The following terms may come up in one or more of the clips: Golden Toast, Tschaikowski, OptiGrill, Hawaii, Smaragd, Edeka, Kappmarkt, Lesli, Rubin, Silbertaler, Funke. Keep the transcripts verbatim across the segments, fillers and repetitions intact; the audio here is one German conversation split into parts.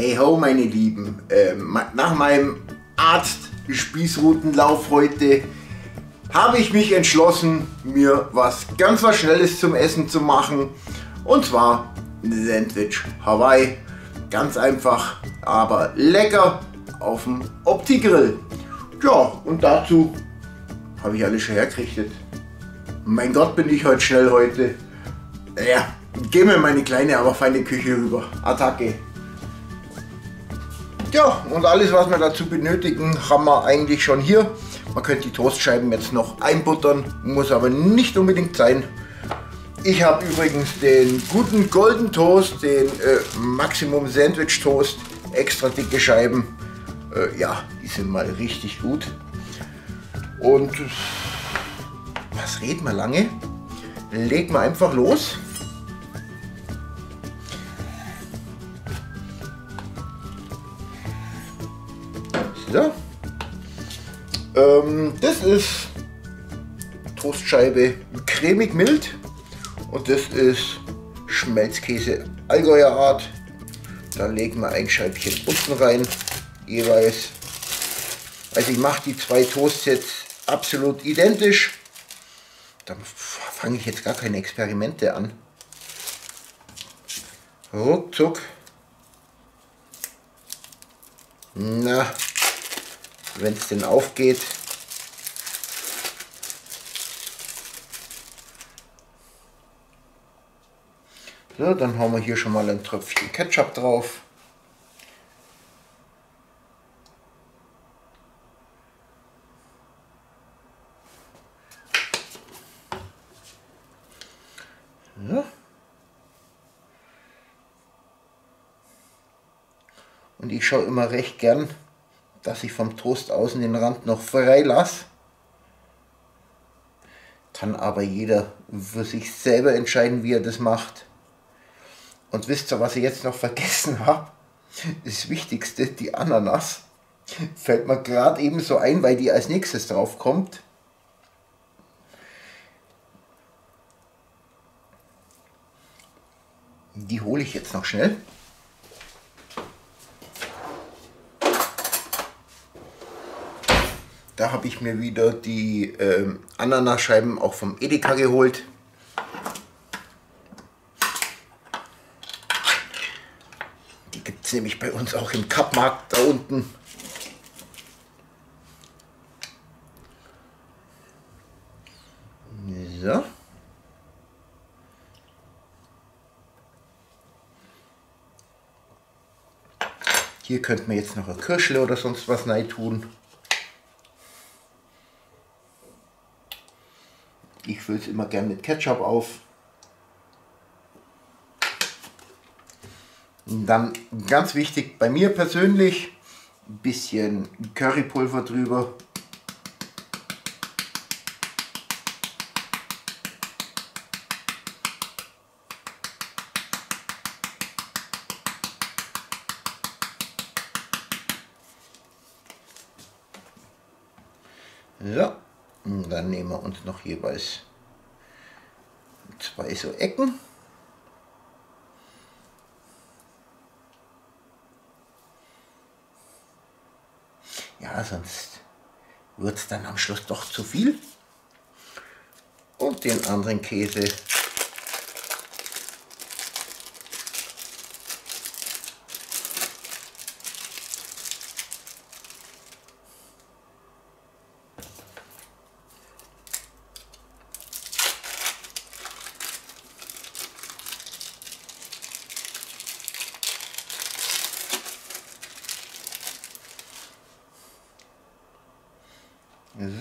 Hey ho, meine Lieben, ähm, nach meinem Arzt-Spießrutenlauf heute habe ich mich entschlossen, mir was ganz was Schnelles zum Essen zu machen. Und zwar ein Sandwich Hawaii. Ganz einfach, aber lecker auf dem OptiGrill. Ja, und dazu habe ich alles schon hergerichtet. Mein Gott, bin ich heute schnell heute. Ja, geh mir meine kleine, aber feine Küche rüber. Attacke! Ja, und alles, was wir dazu benötigen, haben wir eigentlich schon hier. Man könnte die Toastscheiben jetzt noch einbuttern, muss aber nicht unbedingt sein. Ich habe übrigens den guten Golden Toast, den äh, Maximum Sandwich Toast, extra dicke Scheiben. Äh, ja, die sind mal richtig gut. Und was reden wir lange? Legen wir einfach los. Ja. Ähm, das ist Toastscheibe cremig mild und das ist Schmelzkäse Allgäuer Art. Da legen wir ein Scheibchen unten rein, jeweils. Also ich mache die zwei Toasts jetzt absolut identisch. Da fange ich jetzt gar keine Experimente an. Ruckzuck. Na. Wenn es denn aufgeht. So, dann haben wir hier schon mal ein Tröpfchen Ketchup drauf. So. Und ich schaue immer recht gern, dass ich vom Toast außen den Rand noch frei lasse. Kann aber jeder für sich selber entscheiden, wie er das macht. Und wisst ihr, was ich jetzt noch vergessen habe? Das Wichtigste, die Ananas. Fällt mir gerade eben so ein, weil die als nächstes drauf kommt. Die hole ich jetzt noch schnell. Da habe ich mir wieder die äh, Ananasscheiben auch vom Edeka geholt. Die gibt es nämlich bei uns auch im Kappmarkt da unten. So. Hier könnten wir jetzt noch eine Kirsche oder sonst was rein tun. Ich fülle es immer gern mit Ketchup auf. Und dann ganz wichtig bei mir persönlich, ein bisschen Currypulver drüber. So. Und dann nehmen wir uns noch jeweils zwei so Ecken. Ja, sonst wird es dann am Schluss doch zu viel. Und den anderen Käse.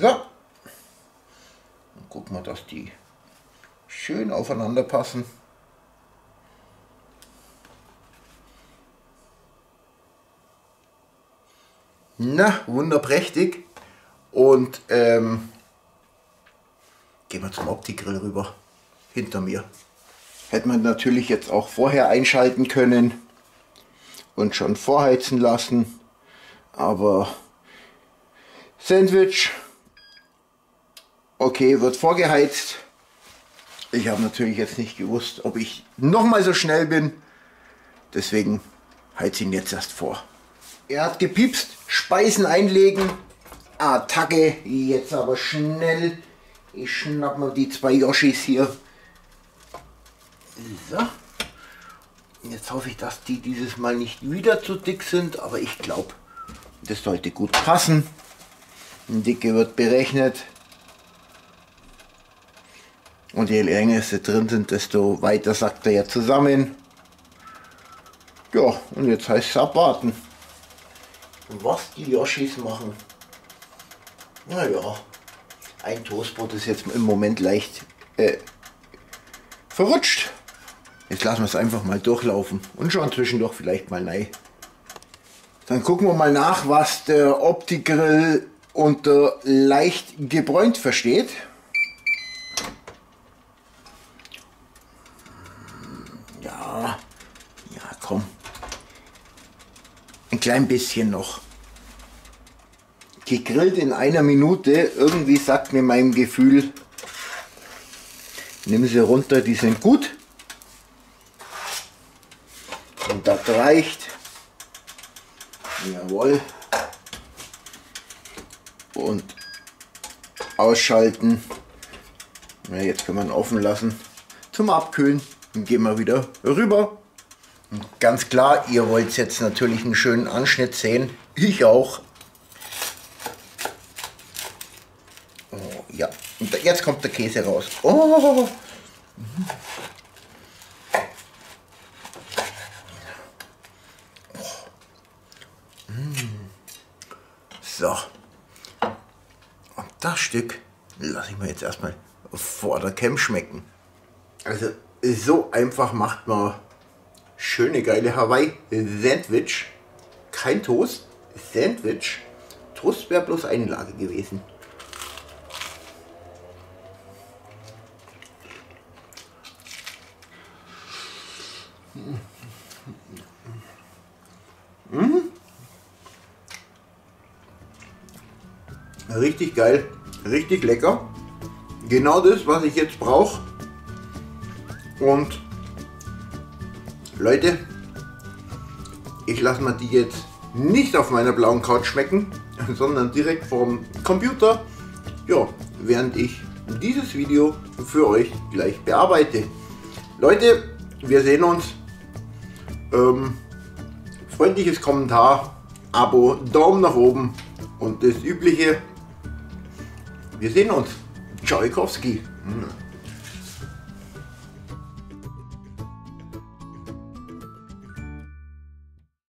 So, dann gucken wir, dass die schön aufeinander passen. Na, wunderprächtig. Und ähm, gehen wir zum OptiGrill rüber, hinter mir. Hätte man natürlich jetzt auch vorher einschalten können und schon vorheizen lassen, aber Sandwich, okay, wird vorgeheizt. Ich habe natürlich jetzt nicht gewusst, ob ich nochmal so schnell bin. Deswegen heiz ihn jetzt erst vor. Er hat gepiepst, Speisen einlegen, Attacke, jetzt aber schnell. Ich schnapp mal die zwei Yoshis hier. So. Jetzt hoffe ich, dass die dieses Mal nicht wieder zu dick sind, aber ich glaube, das sollte gut passen. Die Dicke wird berechnet. Und je länger sie drin sind, desto weiter sackt er ja zusammen. Ja, und jetzt heißt es abwarten. Und was die Yoshis machen? Naja, ein Toastbrot ist jetzt im Moment leicht äh, verrutscht. Jetzt lassen wir es einfach mal durchlaufen und schauen zwischendurch vielleicht mal rein. Dann gucken wir mal nach, was der OptiGrill unter leicht gebräunt versteht. Ja, ja komm. Ein klein bisschen noch. Gegrillt in einer Minute, irgendwie sagt mir meinem Gefühl, nimm sie runter, die sind gut. Und das reicht. Jawohl. Und ausschalten. Ja, jetzt kann man offen lassen zum Abkühlen. Dann gehen wir wieder rüber. Und ganz klar, ihr wollt jetzt natürlich einen schönen Anschnitt sehen. Ich auch. Oh, ja, und jetzt kommt der Käse raus. Oh. Mhm. So, und das Stück lasse ich mir jetzt erstmal vor der Cam schmecken. Also so einfach macht man schöne geile Hawaii-Sandwich. Kein Toast, Sandwich. Toast wäre bloß Einlage gewesen. Richtig geil, richtig lecker. Genau das, was ich jetzt brauche. Und Leute, ich lasse mir die jetzt nicht auf meiner blauen Couch schmecken, sondern direkt vom Computer, ja, während ich dieses Video für euch gleich bearbeite. Leute, wir sehen uns. Ähm, freundliches Kommentar, Abo, Daumen nach oben und das Übliche. Wir sehen uns. Tschaikowski.